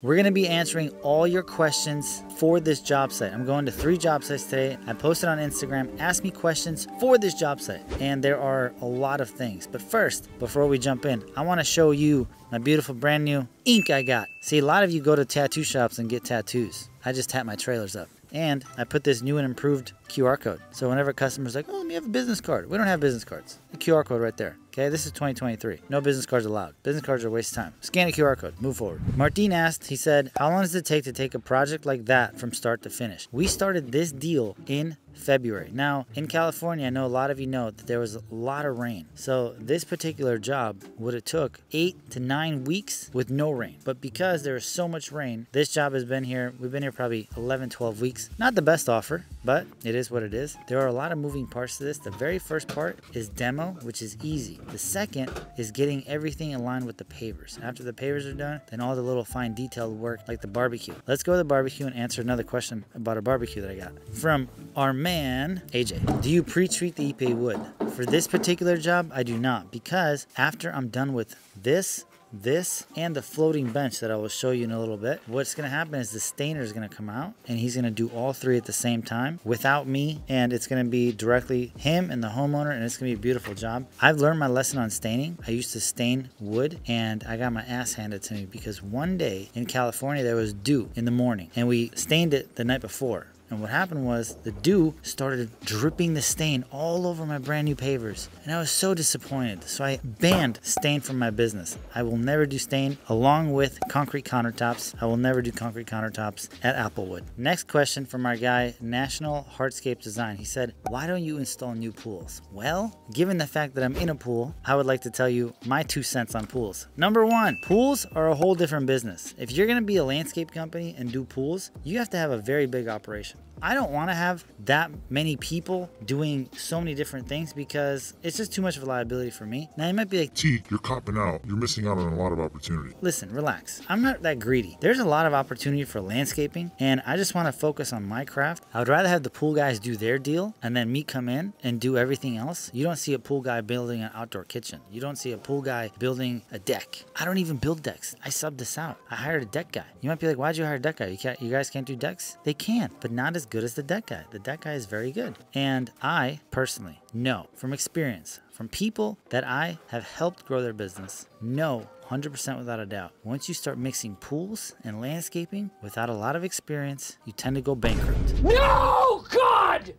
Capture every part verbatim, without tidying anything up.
We're going to be answering all your questions for this job site. I'm going to three job sites today. I posted on Instagram, ask me questions for this job site. And there are a lot of things. But first, before we jump in, I want to show you my beautiful brand new ink I got. See, a lot of you go to tattoo shops and get tattoos. I just tap my trailers up. And I put this new and improved Q R code. So whenever customers are like, oh, let me have a business card. We don't have business cards. The Q R code right there. Okay, this is twenty twenty-three. No business cards allowed. Business cards are a waste of time. Scan a Q R code. Move forward. Martin asked, he said, how long does it take to take a project like that from start to finish? We started this deal in February. Now, in California, I know a lot of you know that there was a lot of rain. So this particular job would have took eight to nine weeks with no rain. But because there was so much rain, this job has been here. We've been here probably eleven, twelve weeks. Not the best offer, but it is what it is. There are a lot of moving parts to this. The very first part is demo, which is easy. The second is getting everything in line with the pavers. After the pavers are done, then all the little fine detailed work like the barbecue. Let's go to the barbecue and answer another question about a barbecue that I got from our man, A J. Do you pre-treat the ipe wood? For this particular job, I do not, because after I'm done with this, this, and the floating bench that I will show you in a little bit, what's gonna happen is the stainer is gonna come out and he's gonna do all three at the same time without me, and it's gonna be directly him and the homeowner, and it's gonna be a beautiful job. I've learned my lesson on staining. I used to stain wood and I got my ass handed to me because one day in California there was dew in the morning and we stained it the night before. And what happened was the dew started dripping the stain all over my brand new pavers. And I was so disappointed. So I banned stain from my business. I will never do stain along with concrete countertops. I will never do concrete countertops at Applewood. Next question from our guy, National Hardscape Design. He said, why don't you install new pools? Well, given the fact that I'm in a pool, I would like to tell you my two cents on pools. Number one, pools are a whole different business. If you're gonna be a landscape company and do pools, you have to have a very big operation. I don't want to have that many people doing so many different things because it's just too much of a liability for me. Now you might be like, T, you're copping out. You're missing out on a lot of opportunity. Listen, relax. I'm not that greedy. There's a lot of opportunity for landscaping and I just want to focus on my craft. I would rather have the pool guys do their deal and then me come in and do everything else. You don't see a pool guy building an outdoor kitchen. You don't see a pool guy building a deck. I don't even build decks. I subbed this out. I hired a deck guy. You might be like, why'd you hire a deck guy? You can't, you guys can't do decks? They can, but not as good as the deck guy. The deck guy is very good. And I personally know from experience, from people that I have helped grow their business, know one hundred percent without a doubt, once you start mixing pools and landscaping without a lot of experience, you tend to go bankrupt. No, God!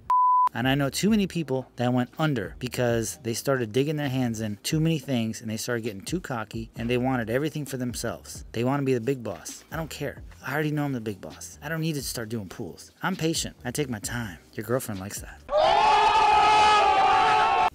And I know too many people that went under because they started digging their hands in too many things and they started getting too cocky and they wanted everything for themselves. They want to be the big boss. I don't care. I already know I'm the big boss. I don't need to start doing pools. I'm patient. I take my time. Your girlfriend likes that.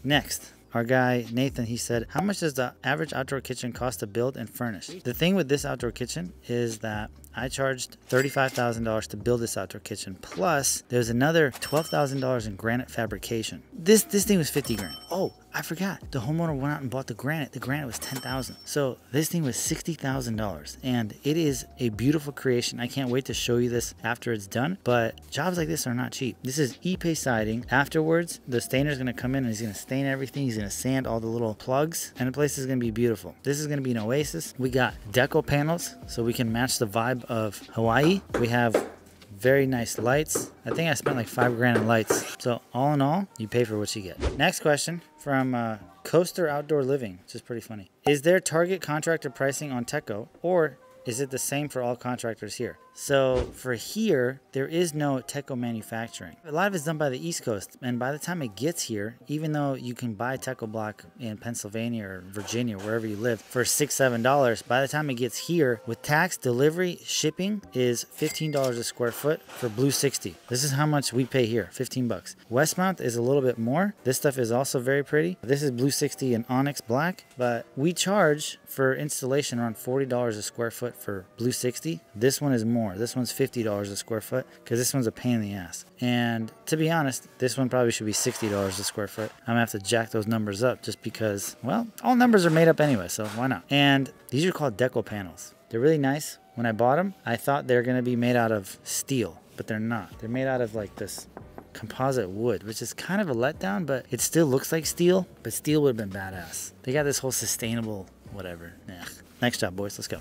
Next. Our guy, Nathan, he said, how much does the average outdoor kitchen cost to build and furnish? The thing with this outdoor kitchen is that I charged thirty-five thousand dollars to build this outdoor kitchen. Plus, there's another twelve thousand dollars in granite fabrication. This this thing was fifty grand. Oh, I forgot. The homeowner went out and bought the granite. The granite was ten thousand dollars. So this thing was sixty thousand dollars. And it is a beautiful creation. I can't wait to show you this after it's done. But jobs like this are not cheap. This is ipe siding. Afterwards, the stainer is going to come in and he's going to stain everything. He's going to sand all the little plugs. And the place is going to be beautiful. This is going to be an oasis. We got deco panels so we can match the vibe of Hawaii. We have very nice lights. I think I spent like five grand in lights. So all in all, you pay for what you get. Next question from uh, Coaster Outdoor Living, which is pretty funny. Is there target contractor pricing on Techo, or is it the same for all contractors here? So for here, there is no Techo manufacturing. A lot of it's done by the East Coast. And by the time it gets here, even though you can buy Techo-Bloc in Pennsylvania or Virginia, wherever you live, for six, seven dollars, by the time it gets here, with tax, delivery, shipping is fifteen dollars a square foot for Blue sixty. This is how much we pay here, fifteen bucks. Westmount is a little bit more. This stuff is also very pretty. This is Blue sixty and Onyx Black, but we charge for installation around forty dollars a square foot for Blue sixty. This one is more. This one's fifty dollars a square foot because this one's a pain in the ass. And to be honest, this one probably should be sixty dollars a square foot. I'm gonna have to jack those numbers up just because, well, all numbers are made up anyway, so why not? And these are called deco panels. They're really nice. When I bought them, I thought they're gonna be made out of steel, but they're not. They're made out of like this composite wood, which is kind of a letdown, but it still looks like steel, but steel would have been badass. They got this whole sustainable whatever. Ugh. Next job, boys, let's go.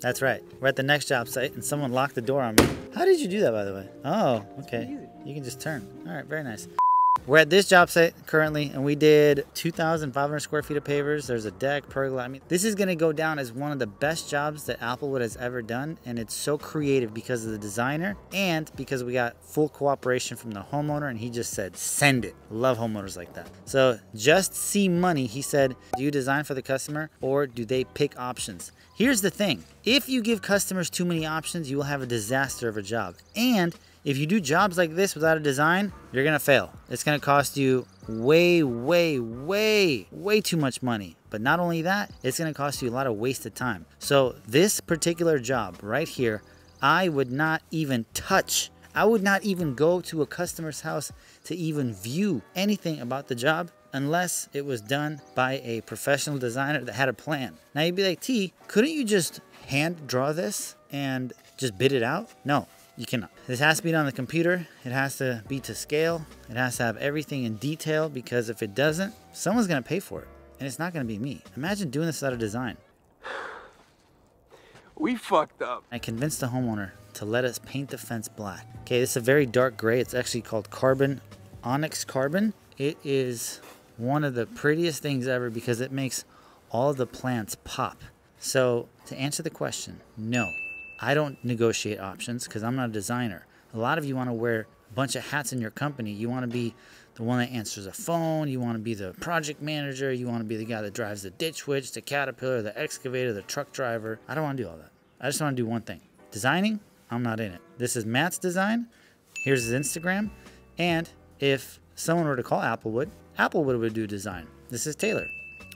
That's right. We're at the next job site and someone locked the door on me. How did you do that, by the way? Oh, okay. You can just turn. All right, very nice. We're at this job site currently, and we did two thousand five hundred square feet of pavers. There's a deck, pergola. I mean, this is going to go down as one of the best jobs that Applewood has ever done, and it's so creative because of the designer and because we got full cooperation from the homeowner, and he just said, send it. Love homeowners like that. So just see money. He said, do you design for the customer or do they pick options? Here's the thing. If you give customers too many options, you will have a disaster of a job. And if you do jobs like this without a design, you're gonna fail. It's gonna cost you way, way, way, way too much money. But not only that, it's gonna cost you a lot of wasted time. So this particular job right here, I would not even touch. I would not even go to a customer's house to even view anything about the job unless it was done by a professional designer that had a plan. Now you'd be like, T, couldn't you just hand draw this and just bid it out? No. You cannot. This has to be done on the computer. It has to be to scale. It has to have everything in detail, because if it doesn't, someone's going to pay for it. And it's not going to be me. Imagine doing this without a design. We fucked up. I convinced the homeowner to let us paint the fence black. Okay, this is a very dark gray. It's actually called Carbon Onyx Carbon. It is one of the prettiest things ever because it makes all the plants pop. So to answer the question, no. I don't negotiate options because I'm not a designer. A lot of you want to wear a bunch of hats in your company. You want to be the one that answers a phone. You want to be the project manager. You want to be the guy that drives the ditch witch, the caterpillar, the excavator, the truck driver. I don't want to do all that. I just want to do one thing. Designing, I'm not in it. This is Matt's design. Here's his Instagram. And if someone were to call Applewood, Applewood would do design. This is Taylor.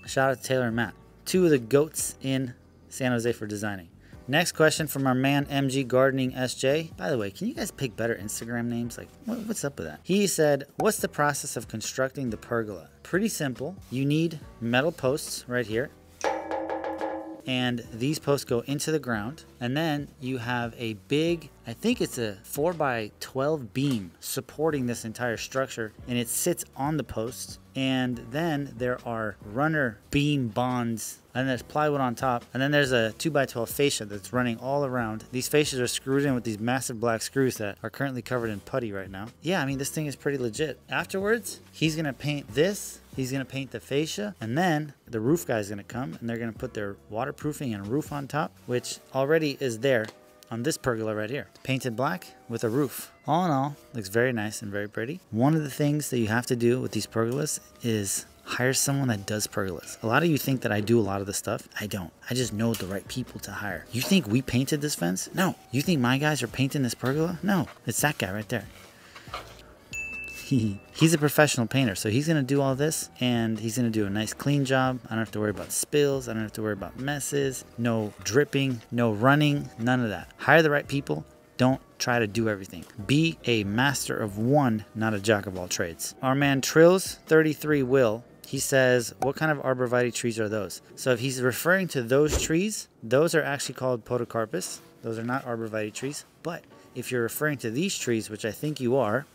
Shout out to Taylor and Matt. Two of the goats in San Jose for designing. Next question from our man, M G Gardening S J. By the way, can you guys pick better Instagram names? Like, what, what's up with that? He said, what's the process of constructing the pergola? Pretty simple. You need metal posts right here. And these posts go into the ground. And then you have a big, I think it's a four by twelve beam supporting this entire structure. And it sits on the posts. And then there are runner beam bonds, and there's plywood on top, and then there's a two by twelve fascia that's running all around. These fascias are screwed in with these massive black screws that are currently covered in putty right now. Yeah, I mean, this thing is pretty legit. Afterwards, he's gonna paint this, he's gonna paint the fascia, and then the roof guy's gonna come, and they're gonna put their waterproofing and roof on top, which already is there on this pergola right here. It's painted black with a roof. All in all, looks very nice and very pretty. One of the things that you have to do with these pergolas is hire someone that does pergolas. A lot of you think that I do a lot of the stuff. I don't. I just know the right people to hire. You think we painted this fence? No. You think my guys are painting this pergola? No. It's that guy right there. He's a professional painter, so he's gonna do all this, and he's gonna do a nice clean job. I don't have to worry about spills. I don't have to worry about messes. No dripping, no running, none of that. Hire the right people. Don't try to do everything. Be a master of one, not a jack of all trades. Our man Trills thirty-three Will, he says, what kind of arborvitae trees are those? So if he's referring to those trees, those are actually called podocarpus. Those are not arborvitae trees. But if you're referring to these trees, which I think you are,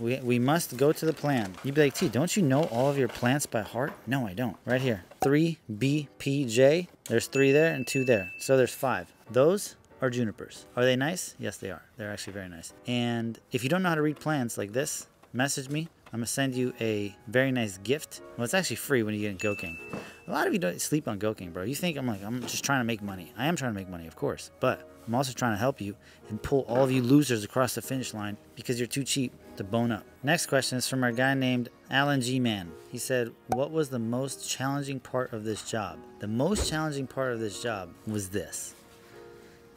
We, we must go to the plan. You'd be like, T, don't you know all of your plants by heart? No, I don't. Right here. three B P J. There's three there and two there. So there's five. Those are junipers. Are they nice? Yes, they are. They're actually very nice. And if you don't know how to read plans like this, message me. I'm going to send you a very nice gift. Well, it's actually free when you get in Goat Gang. A lot of you don't sleep on Goat Gang, bro. You think I'm like, I'm just trying to make money. I am trying to make money, of course. But I'm also trying to help you and pull all of you losers across the finish line because you're too cheap to bone up. Next question is from our guy named Alan G. Man. He said, what was the most challenging part of this job? The most challenging part of this job was this.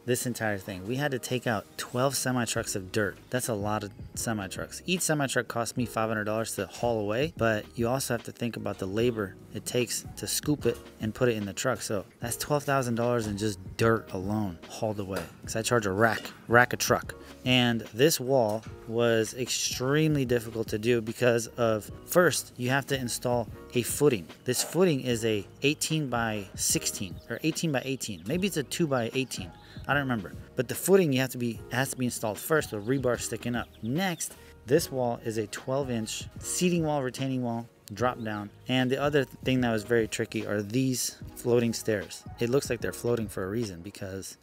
This entire thing. We had to take out twelve semi-trucks of dirt. That's a lot of semi-trucks. Each semi-truck cost me five hundred dollars to haul away, but you also have to think about the labor it takes to scoop it and put it in the truck. So that's twelve thousand dollars in just dirt alone hauled away, because I charge a rack, rack a truck. And this wall was extremely difficult to do because of, first, you have to install a footing. This footing is a eighteen by sixteen or eighteen by eighteen. Maybe it's a two by eighteen. I don't remember. But the footing you have to be has to be installed first with rebar sticking up. Next, this wall is a twelve inch seating wall, retaining wall drop down. And the other thing that was very tricky are these floating stairs. It looks like they're floating for a reason because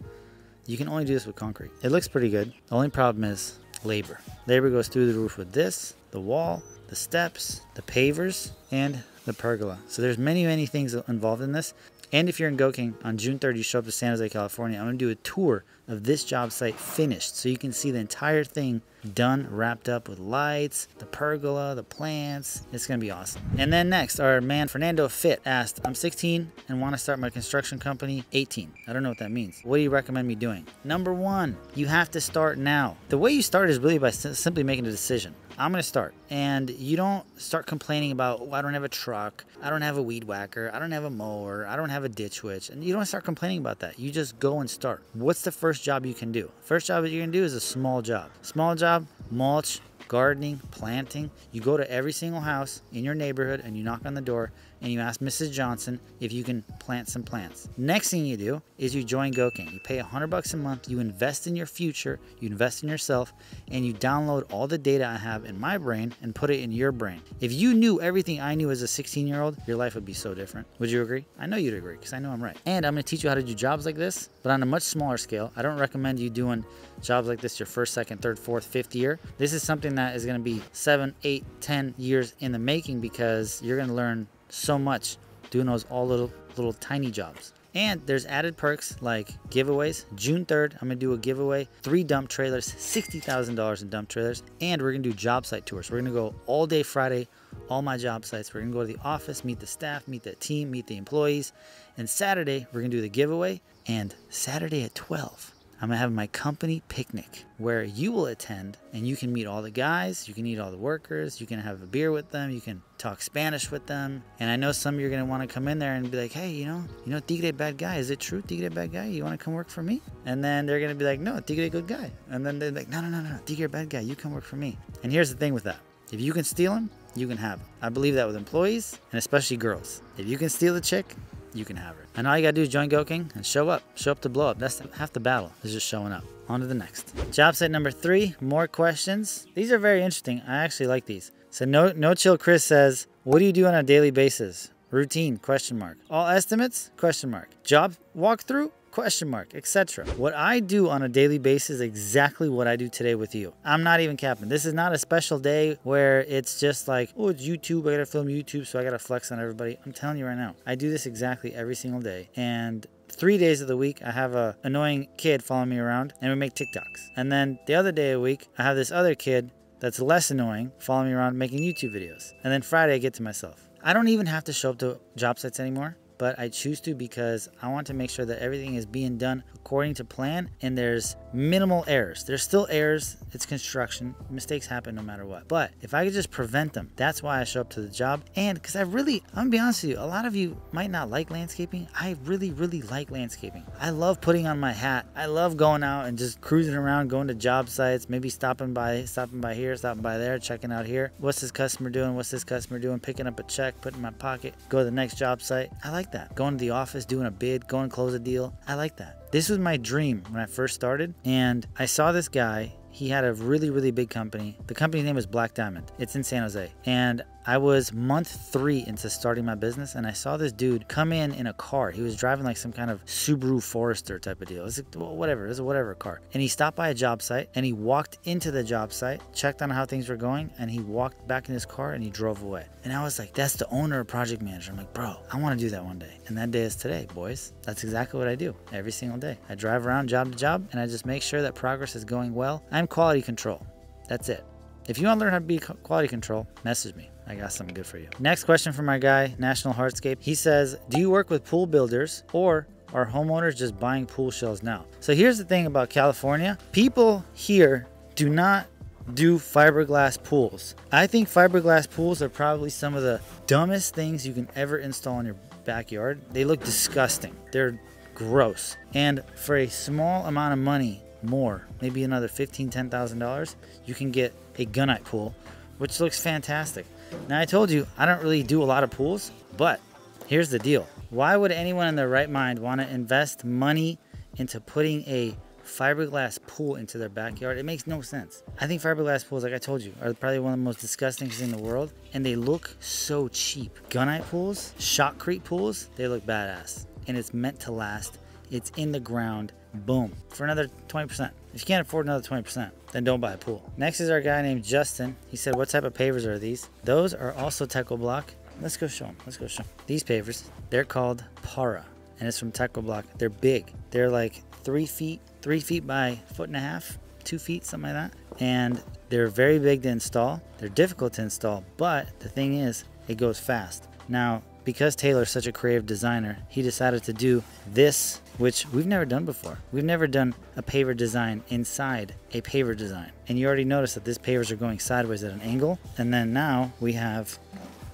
you can only do this with concrete. It looks pretty good. The only problem is labor. Labor goes through the roof with this, the wall, the steps, the pavers, and the pergola. So there's many, many things involved in this. And if you're in Goat Gang, on June third, you show up to San Jose, California, I'm gonna do a tour of this job site finished so you can see the entire thing done, wrapped up with lights, the pergola, the plants. It's gonna be awesome. And then next, our man Fernando Fit asked, I'm sixteen and want to start my construction company, eighteen. I don't know what that means. What do you recommend me doing? Number one, you have to start now. The way you start is really by simply making a decision. I'm gonna start. And you don't start complaining about, oh, I don't have a truck, I don't have a weed whacker, I don't have a mower, I don't have a ditch witch. And you don't start complaining about that. You just go and start. What's the first job you can do? First job that you're gonna do is a small job. Small job, mulch, gardening, planting. You go to every single house in your neighborhood and you knock on the door and you ask Missus Johnson if you can plant some plants. Next thing you do is you join Goat Gang. You pay a hundred bucks a month, you invest in your future, you invest in yourself, and you download all the data I have in my brain and put it in your brain. If you knew everything I knew as a sixteen year old, your life would be so different. Would you agree? I know you'd agree because I know I'm right. And I'm gonna teach you how to do jobs like this, but on a much smaller scale. I don't recommend you doing jobs like this your first, second, third, fourth, fifth year. This is something that is gonna be seven, eight, ten years in the making because you're gonna learn so much doing those all little little tiny jobs. And there's added perks like giveaways. June third, I'm gonna do a giveaway, three dump trailers, sixty thousand dollars in dump trailers, and we're gonna do job site tours. We're gonna go all day Friday, all my job sites. We're gonna go to the office, meet the staff, meet the team, meet the employees. And Saturday, we're gonna do the giveaway. And Saturday at twelve, I'm gonna have my company picnic where you will attend and you can meet all the guys, you can meet all the workers, you can have a beer with them, you can talk Spanish with them. And I know some of you are gonna wanna come in there and be like, hey, you know, you know, Tigre bad guy, is it true? Tigre bad guy, you wanna come work for me? And then they're gonna be like, no, Tigre good guy. And then they're like, no, no, no, no, Tigre bad guy, you come work for me. And here's the thing with that. If you can steal him, you can have him. I believe that with employees and especially girls. If you can steal a chick, you can have it. And all you gotta do is join Goat Gang and show up. Show up to blow up. That's half the battle, is just showing up. On to the next. Job site number three, more questions. These are very interesting. I actually like these. So no, no chill Chris says, what do you do on a daily basis? Routine, question mark. All estimates, question mark. Job walkthrough, question mark, et cetera. What I do on a daily basis is exactly what I do today with you. I'm not even capping. This is not a special day where it's just like, oh, it's YouTube, I gotta film YouTube, so I gotta flex on everybody. I'm telling you right now, I do this exactly every single day. And three days of the week, I have a annoying kid following me around and we make TikToks. And then the other day a week, I have this other kid that's less annoying following me around making YouTube videos. And then Friday, I get to myself. I don't even have to show up to job sites anymore, but I choose to because I want to make sure that everything is being done according to plan and there's minimal errors. There's still errors, it's construction, mistakes happen no matter what. But if I could just prevent them, that's why I show up to the job. And because I really, I'm gonna be honest with you, a lot of you might not like landscaping. I really, really like landscaping. I love putting on my hat. I love going out and just cruising around, going to job sites, maybe stopping by, stopping by here, stopping by there, checking out here. What's this customer doing? What's this customer doing? Picking up a check, putting in my pocket, go to the next job site. I like that. Going to the office, doing a bid, going to close a deal. I like that. This was my dream when I first started, and I saw this guy. He had a really, really big company. The company's name is Black Diamond. It's in San Jose. And I was month three into starting my business, and I saw this dude come in in a car. He was driving like some kind of Subaru Forester type of deal. It was like, well, whatever, it was a whatever car. And he stopped by a job site, and he walked into the job site, checked on how things were going, and he walked back in his car, and he drove away. And I was like, that's the owner or project manager. I'm like, bro, I wanna do that one day. And that day is today, boys. That's exactly what I do every single day. I drive around job to job, and I just make sure that progress is going well. I'm quality control. That's it. If you want to learn how to be quality control, message me. I got something good for you. Next question from our guy, National Hardscape. He says, do you work with pool builders or are homeowners just buying pool shells now? So here's the thing about California. People here do not do fiberglass pools. I think fiberglass pools are probably some of the dumbest things you can ever install in your backyard. They look disgusting. They're gross. And for a small amount of money, more, maybe another fifteen, ten thousand dollars, you can get a gunite pool, which looks fantastic. Now I told you I don't really do a lot of pools, but here's the deal. Why would anyone in their right mind want to invest money into putting a fiberglass pool into their backyard. It makes no sense. I think fiberglass pools, like I told you, are probably one of the most disgusting things in the world, and they look so cheap. Gunite pools, shotcrete pools, they look badass, and it's meant to last. It's in the ground, boom, for another twenty percent. If you can't afford another twenty percent, then don't buy a pool. Next is our guy named Justin. He said, what type of pavers are these? Those are also Techo-Bloc. Let's go show them, let's go show them. These pavers, they're called Para, and it's from Techo-Bloc. They're big, they're like three feet, three feet by foot and a half, two feet, something like that. And they're very big to install. They're difficult to install, but the thing is, it goes fast. Now, because Taylor's such a creative designer, he decided to do this, which we've never done before. We've never done a paver design inside a paver design. And you already noticed that these pavers are going sideways at an angle. And then now we have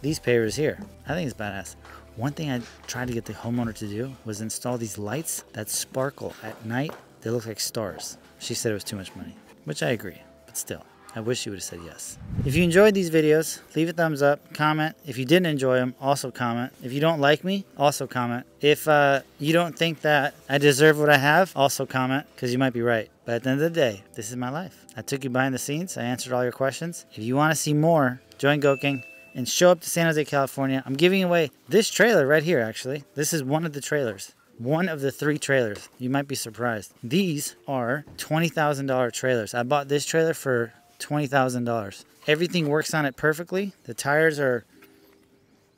these pavers here. I think it's badass. One thing I tried to get the homeowner to do was install these lights that sparkle at night. They look like stars. She said it was too much money, which I agree, but still. I wish you would have said yes. If you enjoyed these videos, leave a thumbs up, comment. If you didn't enjoy them, also comment. If you don't like me, also comment. If uh, you don't think that I deserve what I have, also comment, because you might be right. But at the end of the day, this is my life. I took you behind the scenes. I answered all your questions. If you want to see more, join Goat Gang and show up to San Jose, California. I'm giving away this trailer right here, actually. This is one of the trailers. One of the three trailers. You might be surprised. These are twenty thousand dollar trailers. I bought this trailer for twenty thousand dollars. Everything works on it perfectly. The tires are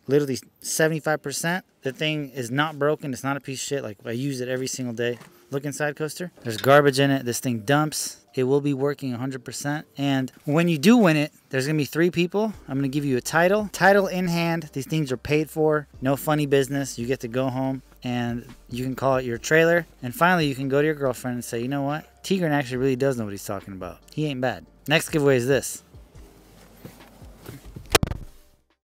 literally seventy-five percent. The thing is not broken. It's not a piece of shit. Like, I use it every single day. Look inside, coaster. There's garbage in it. This thing dumps. It will be working one hundred percent. And when you do win it, there's going to be three people. I'm going to give you a title. Title in hand. These things are paid for. No funny business. You get to go home and you can call it your trailer. And finally, you can go to your girlfriend and say, you know what? Tigran actually really does know what he's talking about. He ain't bad. Next giveaway is this.